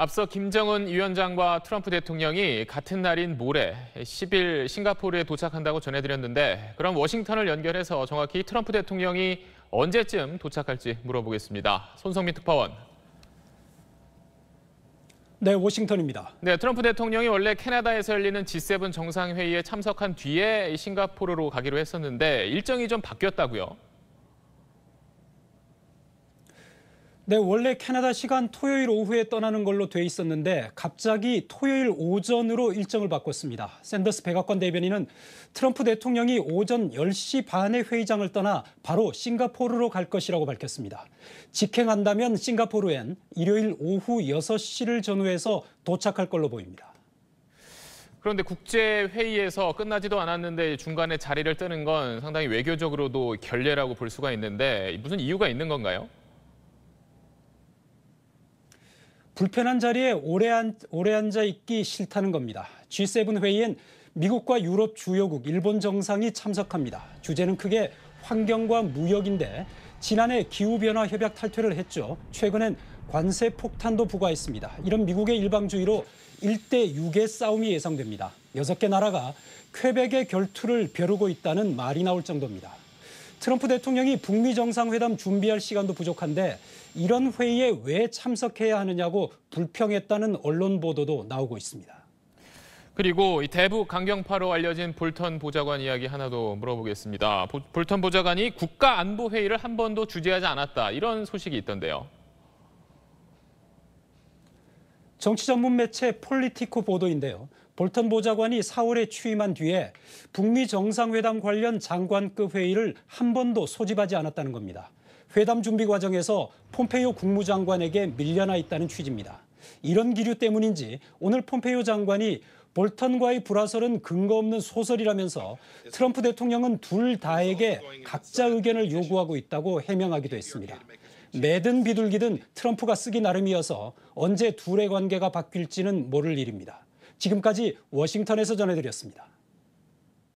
앞서 김정은 위원장과 트럼프 대통령이 같은 날인 모레 10일 싱가포르에 도착한다고 전해드렸는데 그럼 워싱턴을 연결해서 정확히 트럼프 대통령이 언제쯤 도착할지 물어보겠습니다. 손성민 특파원. 네, 워싱턴입니다. 네, 트럼프 대통령이 원래 캐나다에서 열리는 G7 정상회의에 참석한 뒤에 싱가포르로 가기로 했었는데 일정이 좀 바뀌었다고요? 네, 원래 캐나다 시간 토요일 오후에 떠나는 걸로 돼 있었는데 갑자기 토요일 오전으로 일정을 바꿨습니다. 샌더스 백악관 대변인은 트럼프 대통령이 오전 10시 반에 회의장을 떠나 바로 싱가포르로 갈 것이라고 밝혔습니다. 직행한다면 싱가포르엔 일요일 오후 6시를 전후해서 도착할 걸로 보입니다. 그런데 국제회의에서 끝나지도 않았는데 중간에 자리를 뜨는 건 상당히 외교적으로도 결례라고 볼 수가 있는데 무슨 이유가 있는 건가요? 불편한 자리에 오래 앉아 있기 싫다는 겁니다. G7 회의엔 미국과 유럽 주요국, 일본 정상이 참석합니다. 주제는 크게 환경과 무역인데 지난해 기후변화 협약 탈퇴를 했죠. 최근엔 관세 폭탄도 부과했습니다. 이런 미국의 일방주의로 1대 6의 싸움이 예상됩니다. 6개 나라가 쾌백의 결투를 벼르고 있다는 말이 나올 정도입니다. 트럼프 대통령이 북미 정상회담 준비할 시간도 부족한데 이런 회의에 왜 참석해야 하느냐고 불평했다는 언론 보도도 나오고 있습니다. 그리고 대북 강경파로 알려진 볼턴 보좌관 이야기 하나 더 물어보겠습니다. 볼턴 보좌관이 국가안보회의를 한 번도 주재하지 않았다. 이런 소식이 있던데요. 정치 전문 매체 폴리티코 보도인데요. 볼턴 보좌관이 4월에 취임한 뒤에 북미 정상회담 관련 장관급 회의를 한 번도 소집하지 않았다는 겁니다. 회담 준비 과정에서 폼페이오 국무장관에게 밀려나 있다는 취지입니다. 이런 기류 때문인지 오늘 폼페이오 장관이 볼턴과의 불화설은 근거 없는 소설이라면서 트럼프 대통령은 둘 다에게 각자 의견을 요구하고 있다고 해명하기도 했습니다. 매든 비둘기든 트럼프가 쓰기 나름이어서 언제 둘의 관계가 바뀔지는 모를 일입니다. 지금까지 워싱턴에서 전해드렸습니다.